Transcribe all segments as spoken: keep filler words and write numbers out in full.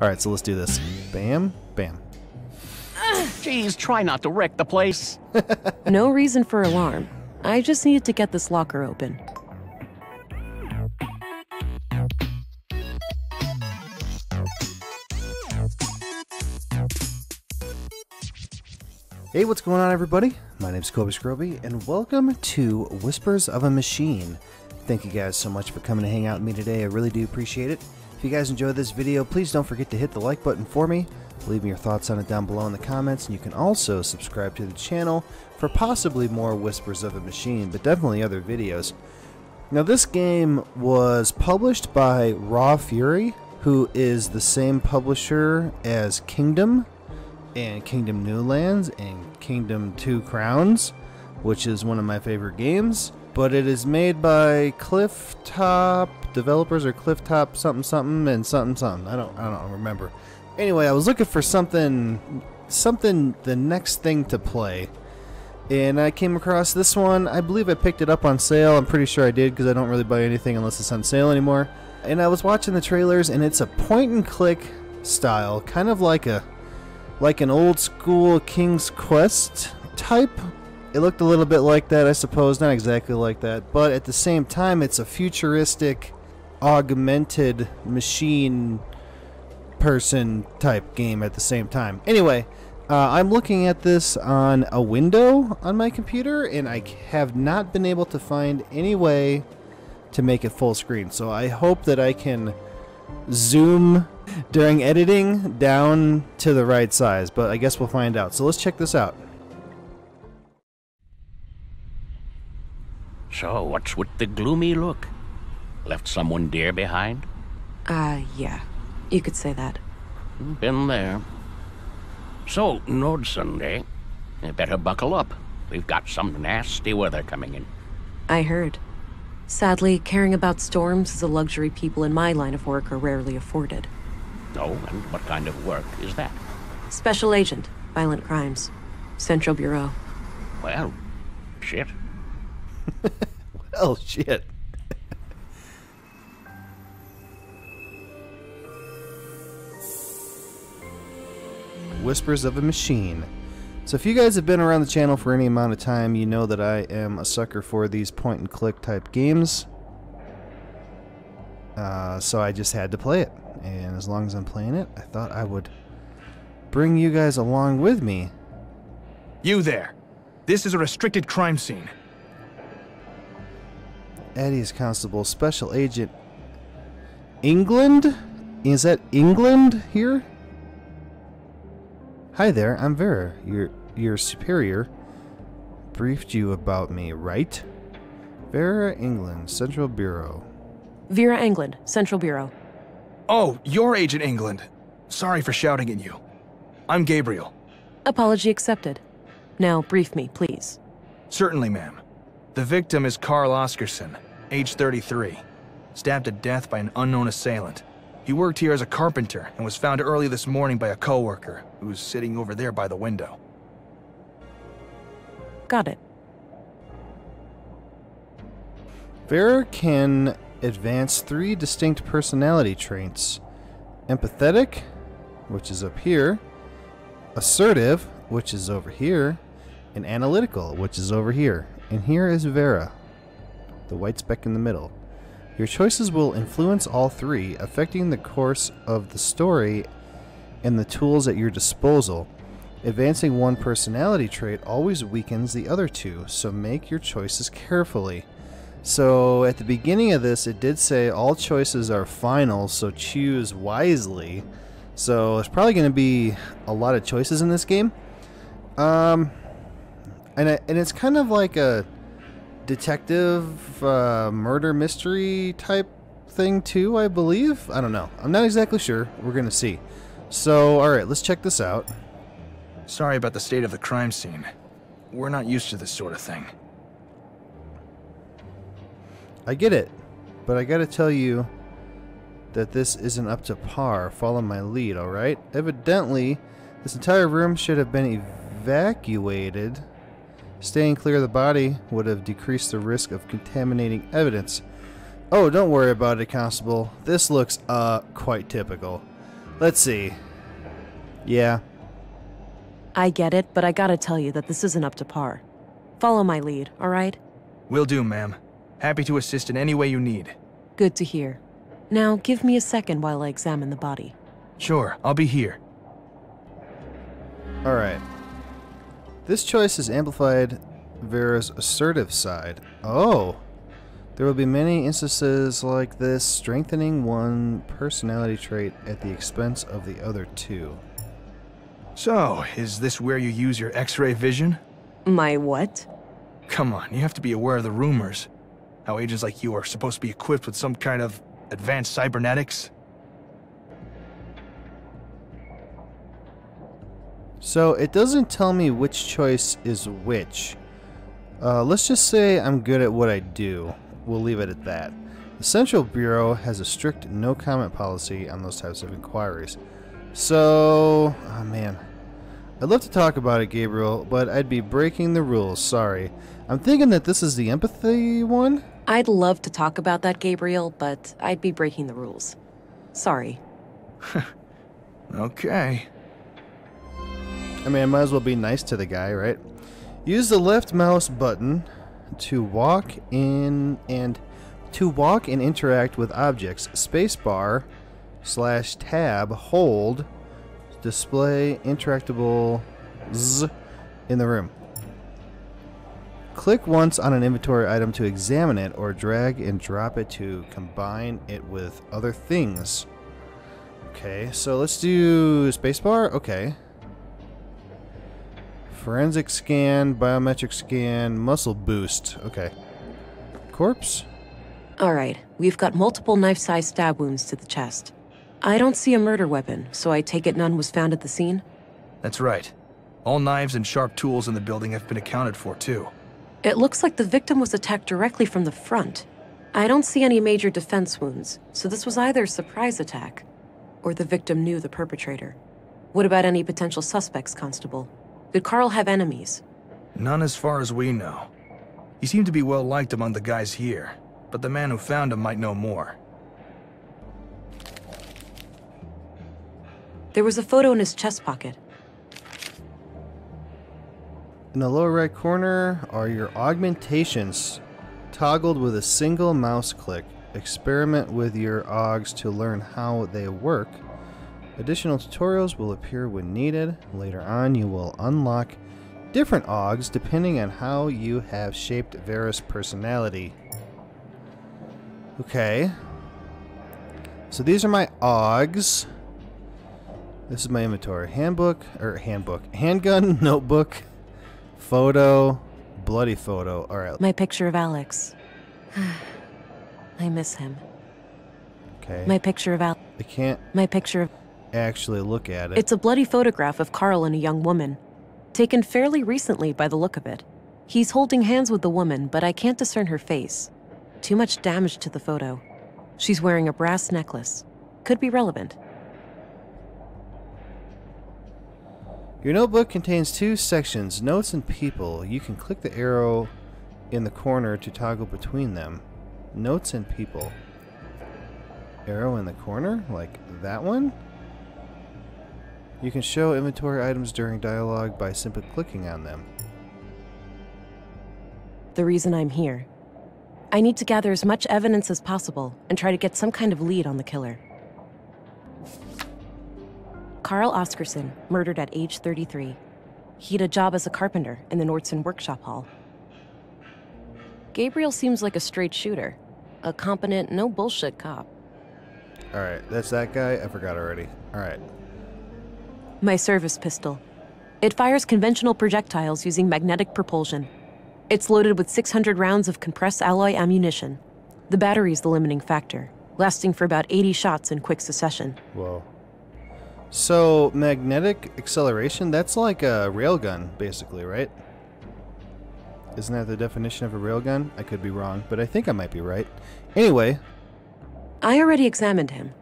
Alright, so let's do this. Bam, bam. Jeez, try not to wreck the place. No reason for alarm. I just needed to get this locker open. Hey, what's going on, everybody? My name's Kobe Skrobe, and welcome to Whispers of a Machine. Thank you guys so much for coming to hang out with me today. I really do appreciate it. If you guys enjoyed this video, please don't forget to hit the like button for me. Leave me your thoughts on it down below in the comments, and you can also subscribe to the channel for possibly more Whispers of a Machine, but definitely other videos. Now, this game was published by Raw Fury, who is the same publisher as Kingdom and Kingdom New Lands and Kingdom Two Crowns, which is one of my favorite games, but it is made by Clifftop developers or Clifftop something something and something something. I don't I don't remember. Anyway, I was looking for something something the next thing to play, and I came across this one. I believe I picked it up on sale. I'm pretty sure I did, because I don't really buy anything unless it's on sale anymore. And I was watching the trailers, and it's a point and click style, kind of like a like an old school King's Quest type. It looked a little bit like that, I suppose, not exactly like that, but at the same time it's a futuristic augmented machine person type game at the same time. Anyway, uh, I'm looking at this on a window on my computer, and I have not been able to find any way to make it full screen, so I hope that I can zoom during editing down to the right size, but I guess we'll find out. So let's check this out. So what's with the gloomy look? Left someone dear behind? Uh, yeah. You could say that. Been there. So, Nord Sunday, better buckle up. We've got some nasty weather coming in. I heard. Sadly, caring about storms is a luxury people in my line of work are rarely afforded. Oh, and what kind of work is that? Special Agent, Violent Crimes, Central Bureau. Well, shit. Well, shit. Whispers of a Machine. So if you guys have been around the channel for any amount of time, you know that I am a sucker for these point and click type games. Uh, so I just had to play it. And as long as I'm playing it, I thought I would bring you guys along with me. You there. This is a restricted crime scene. Eddie's Constable, Special Agent England? Is that England here? Hi there, I'm Vera. Your, your superior briefed you about me, right? Vera England, Central Bureau. Vera England, Central Bureau. Oh, you're Agent England. Sorry for shouting at you. I'm Gabriel. Apology accepted. Now brief me, please. Certainly, ma'am. The victim is Carl Oscarson, age thirty-three. Stabbed to death by an unknown assailant. He worked here as a carpenter and was found early this morning by a co-worker who was sitting over there by the window. Got it. Vera can advance three distinct personality traits. Empathetic, which is up here, assertive, which is over here, and analytical, which is over here. And here is Vera, the white speck in the middle. Your choices will influence all three, affecting the course of the story and the tools at your disposal. Advancing one personality trait always weakens the other two, so make your choices carefully. So at the beginning of this, it did say all choices are final, so choose wisely. So there's probably going to be a lot of choices in this game. Um, and, I, and it's kind of like a detective uh, murder mystery type thing too, I believe. I don't know. I'm not exactly sure. We're going to see. So, alright, let's check this out. Sorry about the state of the crime scene. We're not used to this sort of thing. I get it, but I gotta tell you that this isn't up to par. Follow my lead, alright? Evidently, this entire room should have been evacuated. Staying clear of the body would have decreased the risk of contaminating evidence. Oh, don't worry about it, Constable. This looks, uh, quite typical. Let's see. Yeah. I get it, but I gotta tell you that this isn't up to par. Follow my lead, alright? Will do, ma'am. Happy to assist in any way you need. Good to hear. Now, give me a second while I examine the body. Sure, I'll be here. Alright. This choice has amplified Vera's assertive side. Oh! There will be many instances like this, strengthening one personality trait at the expense of the other two. So, is this where you use your X-ray vision? My what? Come on, you have to be aware of the rumors. How agents like you are supposed to be equipped with some kind of advanced cybernetics. So, it doesn't tell me which choice is which. Uh, let's just say I'm good at what I do. We'll leave it at that. The Central Bureau has a strict no-comment policy on those types of inquiries. So... oh man. I'd love to talk about it, Gabriel, but I'd be breaking the rules, sorry. I'm thinking that this is the empathy one? I'd love to talk about that, Gabriel, but I'd be breaking the rules. Sorry. Okay. I mean, I might as well be nice to the guy, right? Use the left mouse button to walk in and to walk and interact with objects. Spacebar slash tab hold display interactable z in the room. Click once on an inventory item to examine it, or drag and drop it to combine it with other things. Okay, so let's do spacebar. Okay. Forensic scan, biometric scan, muscle boost. Okay. Corpse? Alright, we've got multiple knife-sized stab wounds to the chest. I don't see a murder weapon, so I take it none was found at the scene? That's right. All knives and sharp tools in the building have been accounted for, too. It looks like the victim was attacked directly from the front. I don't see any major defense wounds, so this was either a surprise attack, or the victim knew the perpetrator. What about any potential suspects, Constable? Did Carl have enemies? None as far as we know. He seemed to be well liked among the guys here, but the man who found him might know more. There was a photo in his chest pocket. In the lower right corner are your augmentations, toggled with a single mouse click. Experiment with your augs to learn how they work. Additional tutorials will appear when needed. Later on, you will unlock different augs depending on how you have shaped Vera's personality. Okay. So these are my augs. This is my inventory. Handbook, or handbook. Handgun, notebook, photo, bloody photo. Alright. My picture of Alex. I miss him. Okay. My picture of Alex. I can't. My picture of... actually look at it. It's a bloody photograph of Carl and a young woman, taken fairly recently by the look of it. He's holding hands with the woman, but I can't discern her face. Too much damage to the photo. She's wearing a brass necklace. Could be relevant. Your notebook contains two sections, notes and people. You can click the arrow in the corner to toggle between them. Notes and people. Arrow in the corner? Like that one? You can show inventory items during dialogue by simply clicking on them. The reason I'm here. I need to gather as much evidence as possible and try to get some kind of lead on the killer. Carl Oscarson, murdered at age thirty-three. He had a job as a carpenter in the Nordsund workshop hall. Gabriel seems like a straight shooter. A competent, no-bullshit cop. Alright, that's that guy? I forgot already. Alright. My service pistol. It fires conventional projectiles using magnetic propulsion. It's loaded with six hundred rounds of compressed alloy ammunition. The battery's the limiting factor, lasting for about eighty shots in quick succession. Whoa. So, magnetic acceleration, that's like a railgun, basically, right? Isn't that the definition of a railgun? I could be wrong, but I think I might be right. Anyway. I already examined him.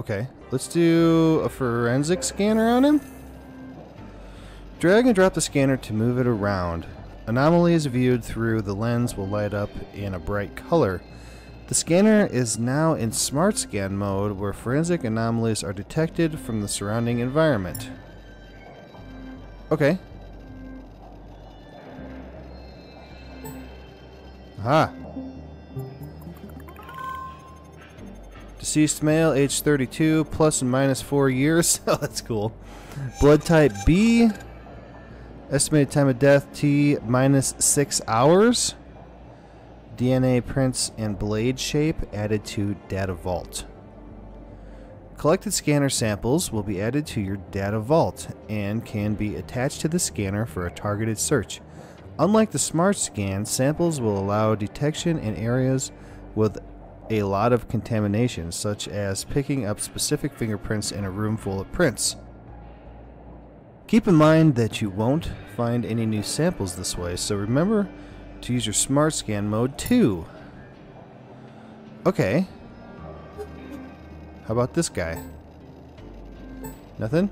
Okay, let's do a forensic scanner on him. Drag and drop the scanner to move it around. Anomalies viewed through the lens will light up in a bright color. The scanner is now in smart scan mode where forensic anomalies are detected from the surrounding environment. Okay. Aha. Deceased male, age thirty-two, plus and minus four years. Oh, that's cool. Blood type B. Estimated time of death, T, minus six hours. D N A prints and blade shape added to data vault. Collected scanner samples will be added to your data vault and can be attached to the scanner for a targeted search. Unlike the smart scan, samples will allow detection in areas with a lot of contamination, such as picking up specific fingerprints in a room full of prints. Keep in mind that you won't find any new samples this way, so remember to use your smart scan mode too. Okay. How about this guy? Nothing?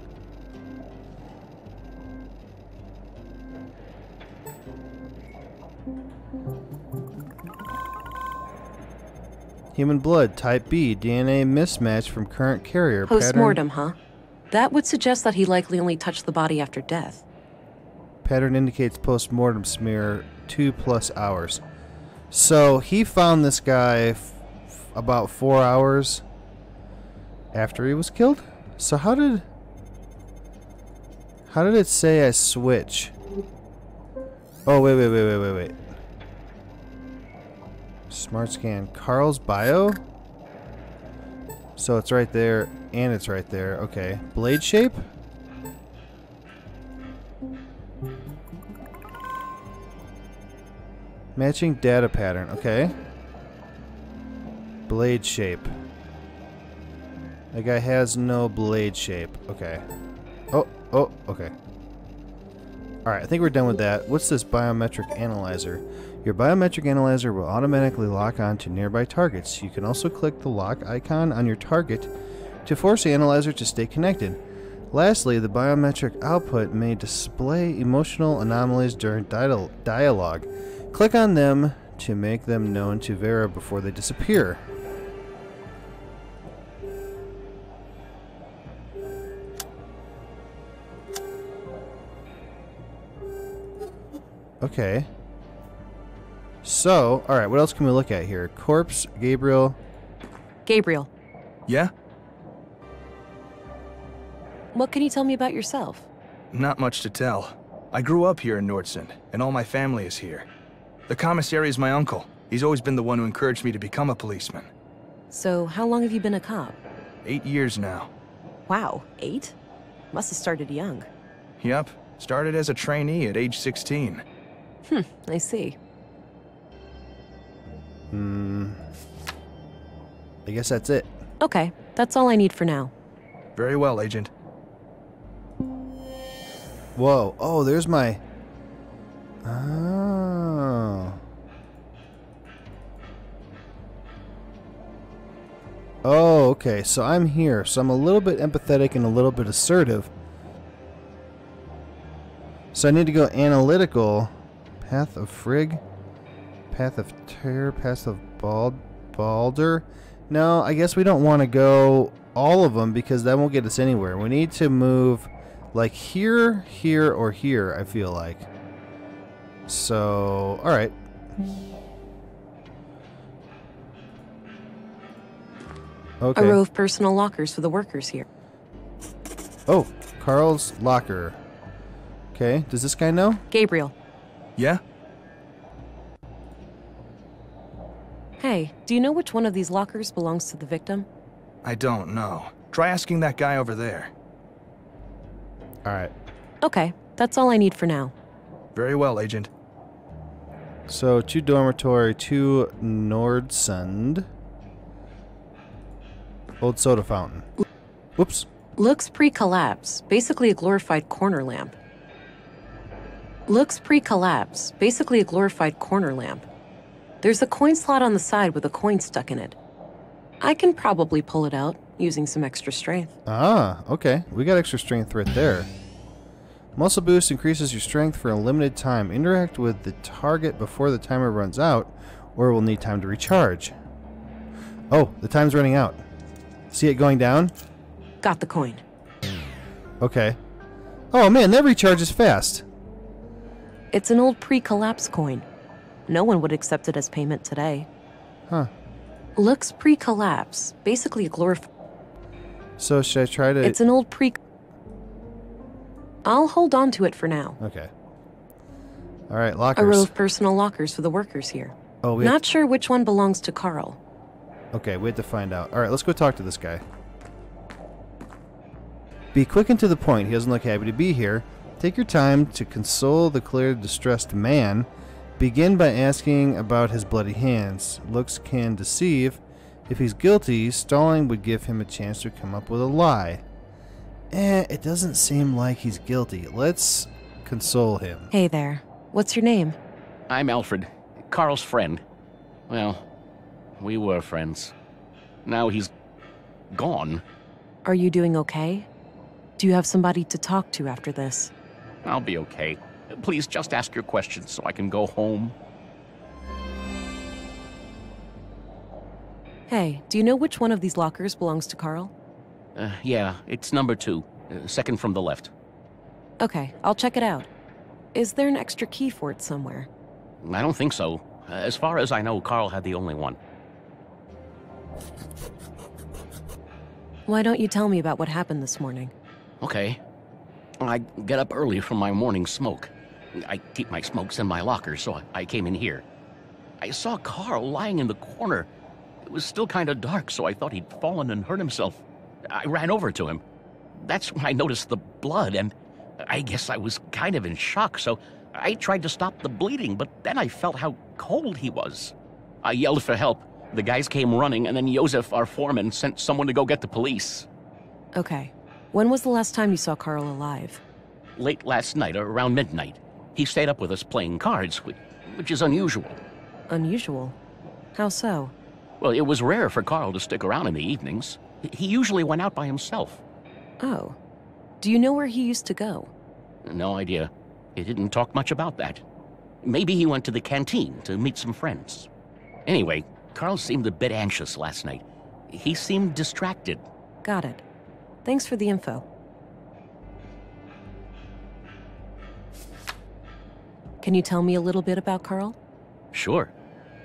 Human blood, type B, D N A mismatch from current carrier pattern. Postmortem, huh? That would suggest that he likely only touched the body after death. Pattern indicates post-mortem smear, two plus hours. So he found this guy f about four hours after he was killed? So how did... How did it say I switch? Oh, wait, wait, wait, wait, wait, wait. Smart scan. Carl's bio? So it's right there, and it's right there. Okay. Blade shape? Matching data pattern. Okay. Blade shape. That guy has no blade shape. Okay. Oh, oh, okay. Alright, I think we're done with that. What's this biometric analyzer? Your biometric analyzer will automatically lock on to nearby targets. You can also click the lock icon on your target to force the analyzer to stay connected. Lastly, the biometric output may display emotional anomalies during dial dialogue. Click on them to make them known to Vera before they disappear. Okay. So, alright, what else can we look at here? Corpse, Gabriel. Gabriel. Yeah? What can you tell me about yourself? Not much to tell. I grew up here in Nordsund, and all my family is here. The commissary is my uncle. He's always been the one who encouraged me to become a policeman. So, how long have you been a cop? Eight years now. Wow, eight? Must have started young. Yep, started as a trainee at age sixteen. Hmm, I see. Hmm. I guess that's it. Okay, that's all I need for now. Very well, Agent. Whoa. Oh, there's my... Oh. Oh, okay. So I'm here. So I'm a little bit empathetic and a little bit assertive. So I need to go analytical. Path of Frigg. Path of Terror, Path of Bald, Balder. No, I guess we don't want to go all of them because that won't get us anywhere. We need to move like here, here, or here, I feel like. So, alright. Okay. A row of personal lockers for the workers here. Oh, Carl's locker. Okay, does this guy know? Gabriel. Yeah? Hey, do you know which one of these lockers belongs to the victim? I don't know. Try asking that guy over there. Alright. Okay, that's all I need for now. Very well, Agent. So, two dormitory, two Nordsund. Old soda fountain. Whoops. Looks pre-collapse. Basically a glorified corner lamp. Looks pre-collapse. Basically a glorified corner lamp. There's a coin slot on the side with a coin stuck in it. I can probably pull it out using some extra strength. Ah, okay. We got extra strength right there. Muscle boost increases your strength for a limited time. Interact with the target before the timer runs out, or will need time to recharge. Oh, the time's running out. See it going down? Got the coin. Okay. Oh man, that recharges fast. It's an old pre-collapse coin. No one would accept it as payment today. Huh. Looks pre-collapse. Basically a glorif- So should I try to- It's an old pre- I'll hold on to it for now. Okay. Alright, lockers. A row of personal lockers for the workers here. Oh, we Not sure which one belongs to Carl. Okay, we have to find out. Alright, let's go talk to this guy. Be quick and to the point. He doesn't look happy to be here. Take your time to console the clearly distressed man. Begin by asking about his bloody hands. Looks can deceive. If he's guilty, stalling would give him a chance to come up with a lie. Eh, it doesn't seem like he's guilty. Let's console him. Hey there. What's your name? I'm Alfred, Carl's friend. Well, we were friends. Now he's gone. Are you doing okay? Do you have somebody to talk to after this? I'll be okay. Please just ask your questions so I can go home. Hey, do you know which one of these lockers belongs to Carl? Uh, yeah, it's number two, uh, second from the left. Okay, I'll check it out. Is there an extra key for it somewhere? I don't think so. As far as I know, Carl had the only one. Why don't you tell me about what happened this morning? Okay. I get up early from my morning smoke. I keep my smokes in my locker, so I came in here. I saw Carl lying in the corner. It was still kind of dark, so I thought he'd fallen and hurt himself. I ran over to him. That's when I noticed the blood, and I guess I was kind of in shock, so I tried to stop the bleeding, but then I felt how cold he was. I yelled for help. The guys came running, and then Josef, our foreman, sent someone to go get the police. Okay. When was the last time you saw Carl alive? Late last night, or around midnight. He stayed up with us playing cards, which is unusual. Unusual? How so? Well, it was rare for Carl to stick around in the evenings. He usually went out by himself. Oh. Do you know where he used to go? No idea. He didn't talk much about that. Maybe he went to the canteen to meet some friends. Anyway, Carl seemed a bit anxious last night. He seemed distracted. Got it. Thanks for the info. Can you tell me a little bit about Carl? Sure.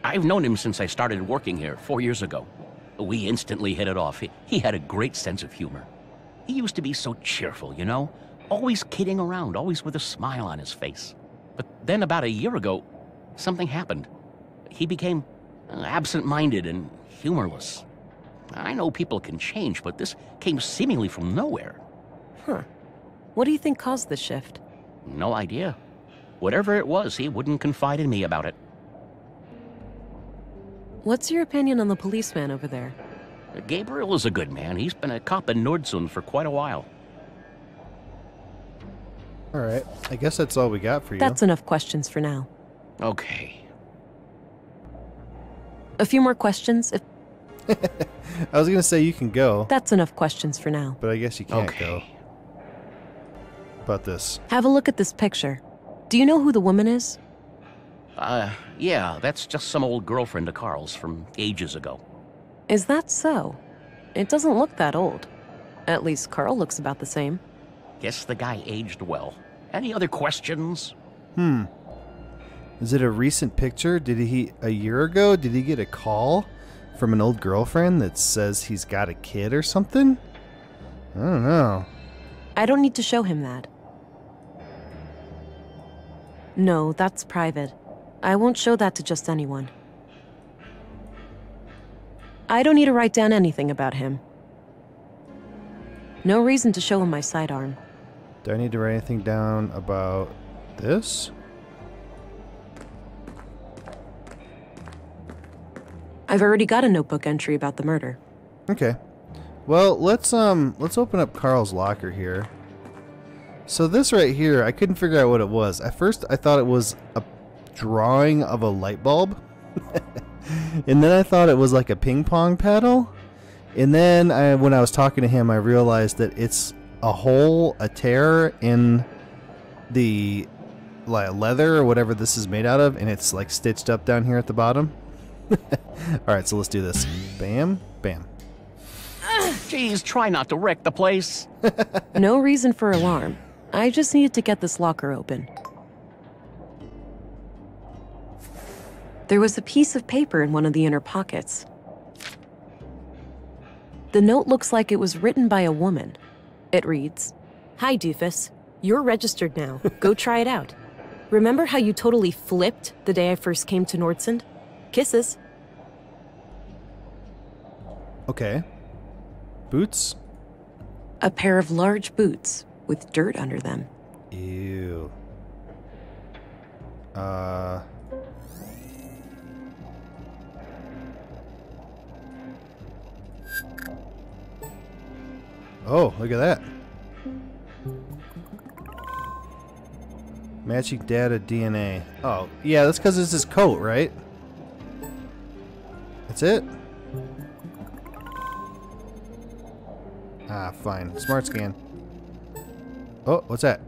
I've known him since I started working here four years ago. We instantly hit it off. He had a great sense of humor. He used to be so cheerful, you know? Always kidding around, always with a smile on his face. But then about a year ago, something happened. He became absent-minded and humorless. I know people can change, but this came seemingly from nowhere. Huh. What do you think caused the shift? No idea. Whatever it was, he wouldn't confide in me about it. What's your opinion on the policeman over there? Gabriel is a good man. He's been a cop in Nordsund for quite a while. All right. I guess that's all we got for you. That's enough questions for now. Okay. A few more questions if... I was going to say you can go. That's enough questions for now. But I guess you can't okay. go. About this. Have a look at this picture. Do you know who the woman is? Uh, yeah, that's just some old girlfriend of Carl's from ages ago. Is that so? It doesn't look that old. At least Carl looks about the same. Guess the guy aged well. Any other questions? Hmm. Is it a recent picture? Did he, a year ago, did he get a call? From an old girlfriend that says he's got a kid or something? I don't know. I don't need to show him that. No, that's private. I won't show that to just anyone. I don't need to write down anything about him. No reason to show him my sidearm. Do I need to write anything down about this? I've already got a notebook entry about the murder. Okay. Well, let's um let's open up Carl's locker here. So this right here, I couldn't figure out what it was. At first I thought it was a drawing of a light bulb. And then I thought it was like a ping pong paddle. And then I when I was talking to him, I realized that it's a hole, a tear in the like leather or whatever this is made out of, and it's like stitched up down here at the bottom. Alright, so let's do this. Bam, bam. Jeez, try not to wreck the place. No reason for alarm. I just needed to get this locker open. There was a piece of paper in one of the inner pockets. The note looks like it was written by a woman. It reads, "Hi, doofus. You're registered now. Go try it out. Remember how you totally flipped the day I first came to Nordsund? Kisses." Okay. Boots? A pair of large boots with dirt under them. Ew. Uh... Oh, look at that. Magic data D N A. Oh, yeah, that's because it's his coat, right? That's it? Ah, fine. Smart scan. Oh, what's that?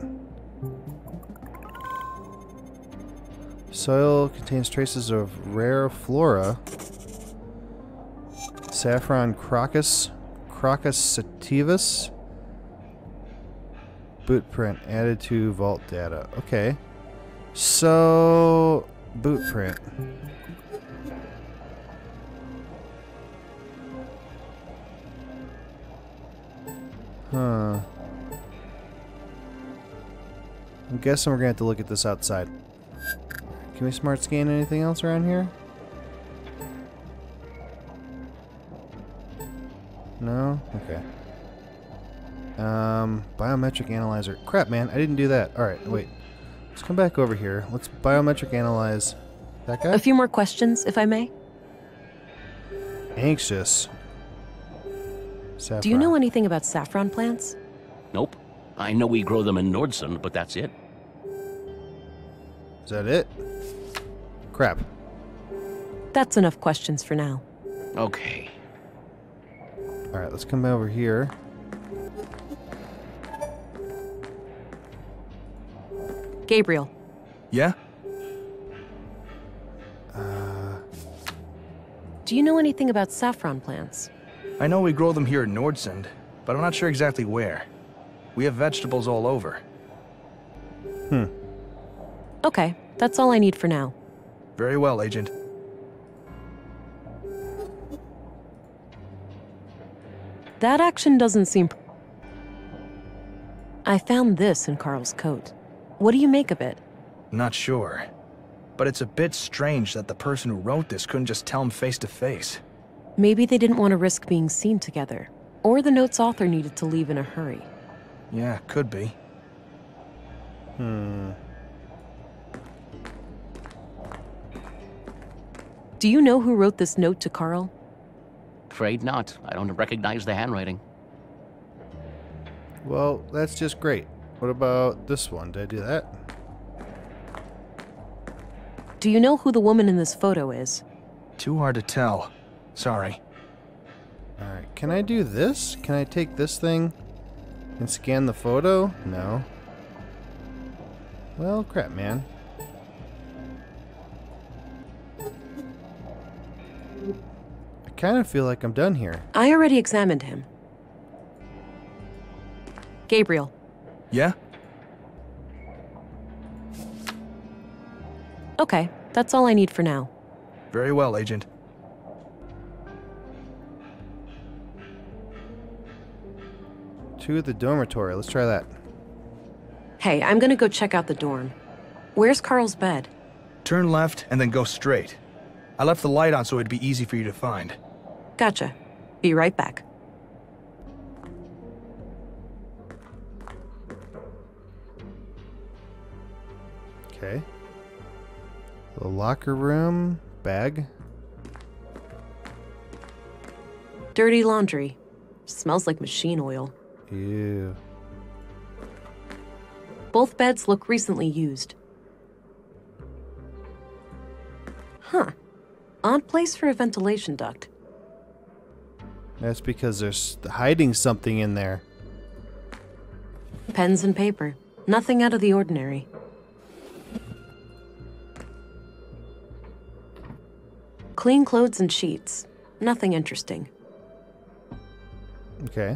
Soil contains traces of rare flora. Saffron crocus. Crocus sativus. Boot print added to vault data. Okay. So, boot print. Huh. I'm guessing we're gonna have to look at this outside. Can we smart scan anything else around here? No? Okay. Um, biometric analyzer. Crap, man, I didn't do that. Alright, wait. Let's come back over here. Let's biometric analyze that guy. A few more questions, if I may. Anxious. Saffron. Do you know anything about saffron plants? Nope. I know we grow them in Nordsund, but that's it. Is that it? Crap. That's enough questions for now. Okay. Alright, let's come over here. Gabriel. Yeah? Uh, Do you know anything about saffron plants? I know we grow them here in Nordsund, but I'm not sure exactly where. We have vegetables all over. Hmm. Okay, that's all I need for now. Very well, Agent. That action doesn't seem... I found this in Carl's coat. What do you make of it? Not sure. But it's a bit strange that the person who wrote this couldn't just tell him face to face. Maybe they didn't want to risk being seen together. Or the note's author needed to leave in a hurry. Yeah, could be. Hmm. Do you know who wrote this note to Carl? Afraid not. I don't recognize the handwriting. Well, that's just great. What about this one? Did I do that? Do you know who the woman in this photo is? Too hard to tell. Sorry. Alright, can I do this? Can I take this thing and scan the photo? No. Well, crap, man. I kind of feel like I'm done here. I already examined him. Gabriel. Yeah? Okay, that's all I need for now. Very well, Agent. Two at the dormitory. Let's try that. Hey, I'm gonna go check out the dorm. Where's Carl's bed? Turn left and then go straight. I left the light on so it'd be easy for you to find. Gotcha. Be right back. Okay. The locker room bag. Dirty laundry. Smells like machine oil. Ew. Both beds look recently used. Huh. Odd place for a ventilation duct. That's because they're hiding something in there. Pens and paper. Nothing out of the ordinary. Clean clothes and sheets. Nothing interesting. Okay.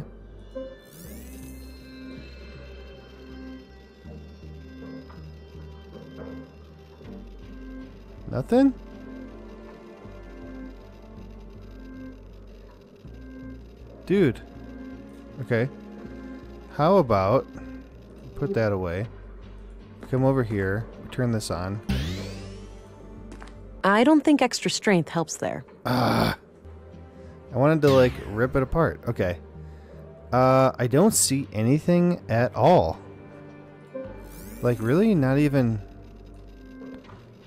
Nothing? Dude. Okay. How about... put that away. Come over here. Turn this on. I don't think extra strength helps there. Uh, I wanted to, like, rip it apart. Okay. Uh, I don't see anything at all. Like, really? Not even...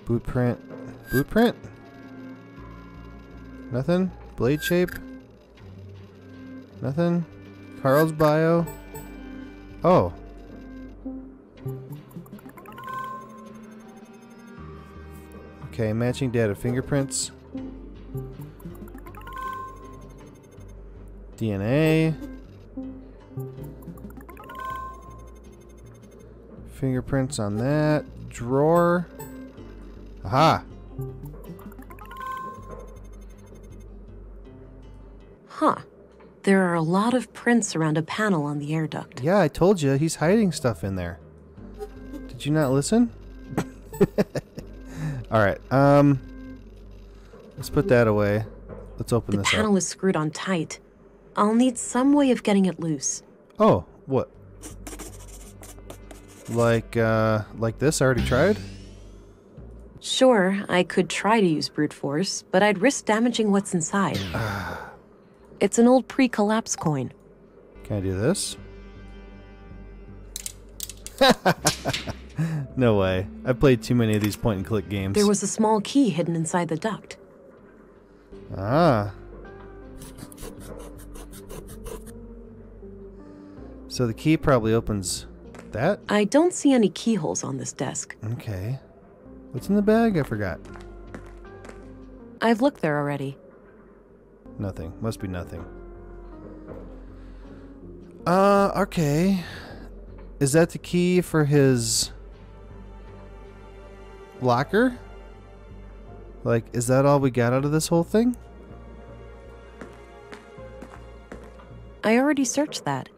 boot print. Boot print? Nothing? Blade shape? Nothing? Carl's bio? Oh. Okay, matching data. Fingerprints. D N A. Fingerprints on that. Drawer. Aha! Huh. There are a lot of prints around a panel on the air duct. Yeah, I told you. He's hiding stuff in there. Did you not listen? Alright, um... let's put that away. Let's open this up. The panel is screwed on tight. I'll need some way of getting it loose. Oh, what? Like, uh... like this? I already tried? Sure, I could try to use brute force, but I'd risk damaging what's inside. It's an old pre-collapse coin. Can I do this? No way. I've played too many of these point-and-click games. There was a small key hidden inside the duct. Ah. So the key probably opens that? I don't see any keyholes on this desk. Okay. What's in the bag? I forgot. I've looked there already. Nothing. Must be nothing. Uh, okay. Is that the key for his... locker? Like, is that all we got out of this whole thing? I already searched that.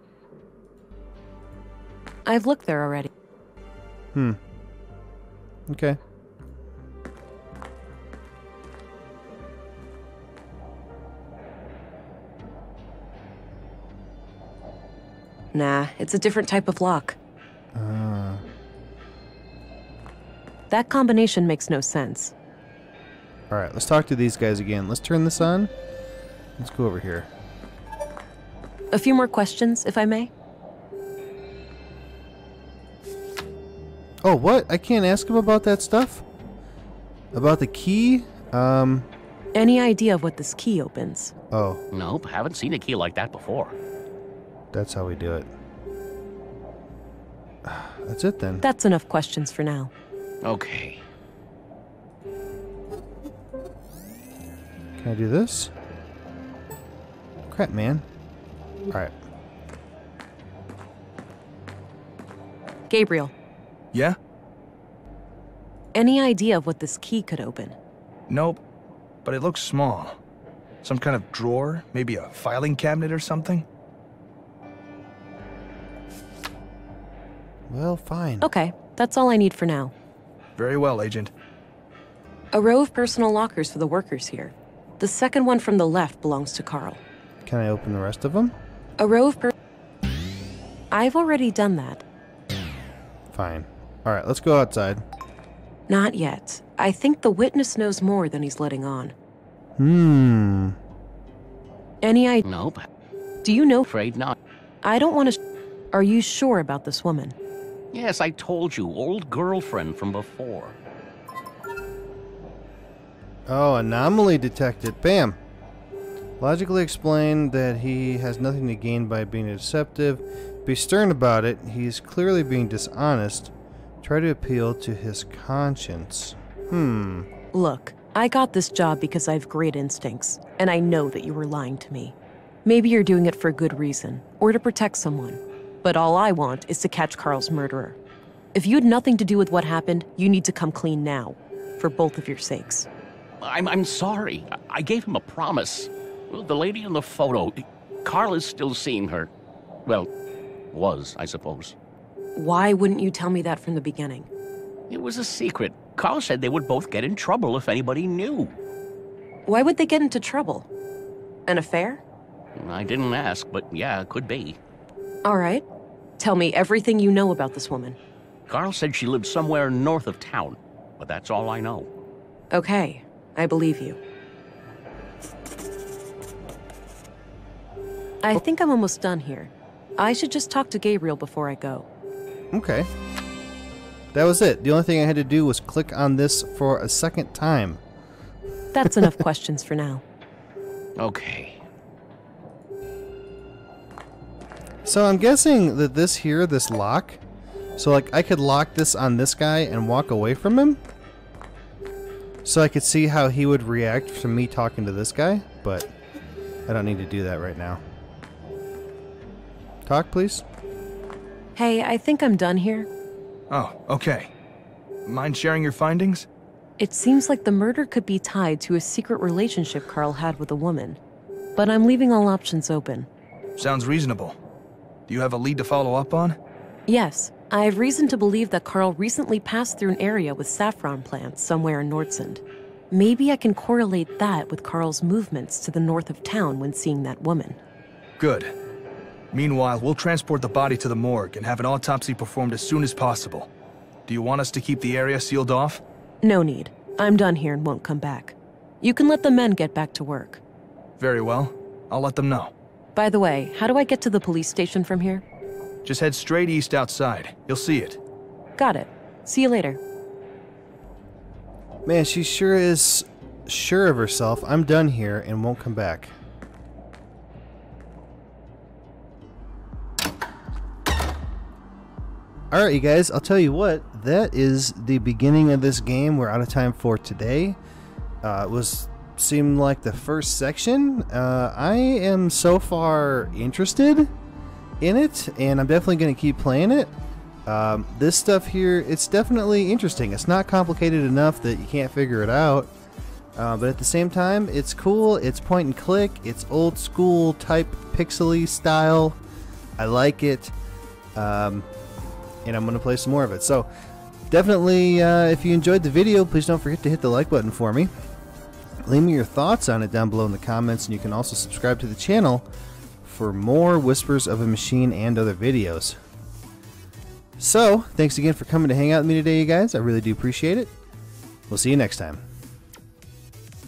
I've looked there already. Hmm. Okay. Nah, it's a different type of lock. Uh. That combination makes no sense. Alright, let's talk to these guys again. Let's turn this on. Let's go over here. A few more questions, if I may. Oh, what? I can't ask him about that stuff? About the key? Um... Any idea of what this key opens? Oh. Nope, haven't seen a key like that before. That's how we do it. That's it then. That's enough questions for now. Okay. Can I do this? Crap, man. Alright. Gabriel. Yeah? Any idea of what this key could open? Nope, but it looks small. Some kind of drawer, maybe a filing cabinet or something? Well, fine. Okay, that's all I need for now. Very well, Agent. A row of personal lockers for the workers here. The second one from the left belongs to Carl. Can I open the rest of them? A row of per- I've already done that. Fine. Alright, let's go outside. Not yet. I think the witness knows more than he's letting on. Hmm. Any idea? Nope. Do you know? Afraid not. I don't want to... Are you sure about this woman? Yes, I told you. Old girlfriend from before. Oh, anomaly detected. Bam. Logically explained that he has nothing to gain by being deceptive. Be stern about it. He's clearly being dishonest. Try to appeal to his conscience. Hmm. Look, I got this job because I have great instincts, and I know that you were lying to me. Maybe you're doing it for a good reason, or to protect someone. But all I want is to catch Carl's murderer. If you had nothing to do with what happened, you need to come clean now, for both of your sakes. I'm, I'm sorry. I gave him a promise. The lady in the photo. Carl is still seeing her. Well, was, I suppose. Why wouldn't you tell me that from the beginning? It was a secret. Carl said they would both get in trouble if anybody knew. Why would they get into trouble? An affair? I didn't ask, but yeah, it could be. All right. Tell me everything you know about this woman. Carl said she lived somewhere north of town, but that's all I know. Okay, I believe you. I think I'm almost done here. I should just talk to Gabriel before I go. Okay. That was it. The only thing I had to do was click on this for a second time. That's enough questions for now. Okay. So I'm guessing that this here, this lock, so like I could lock this on this guy and walk away from him. So I could see how he would react to me talking to this guy, but I don't need to do that right now. Talk, please. Hey, I think I'm done here. Oh, okay. Mind sharing your findings? It seems like the murder could be tied to a secret relationship Carl had with a woman, but I'm leaving all options open. Sounds reasonable. Do you have a lead to follow up on? Yes. I have reason to believe that Carl recently passed through an area with saffron plants somewhere in Nordsund. Maybe I can correlate that with Carl's movements to the north of town when seeing that woman. Good. Meanwhile, we'll transport the body to the morgue and have an autopsy performed as soon as possible. Do you want us to keep the area sealed off? No need. I'm done here and won't come back. You can let the men get back to work. Very well. I'll let them know. By the way, how do I get to the police station from here? Just head straight east outside. You'll see it. Got it. See you later. Man, she sure is sure of herself. I'm done here and won't come back. Alright, you guys, I'll tell you what, that is the beginning of this game. We're out of time for today. Uh, it was seemed like the first section. Uh, I am so far interested in it, and I'm definitely going to keep playing it. Um, this stuff here, it's definitely interesting. It's not complicated enough that you can't figure it out, uh, but at the same time, it's cool. It's point and click. It's old school type pixely style. I like it. Um... And I'm going to play some more of it. So definitely, uh, if you enjoyed the video, please don't forget to hit the like button for me. Leave me your thoughts on it down below in the comments. And you can also subscribe to the channel for more Whispers of a Machine and other videos. So thanks again for coming to hang out with me today, you guys. I really do appreciate it. We'll see you next time.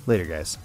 Later, guys.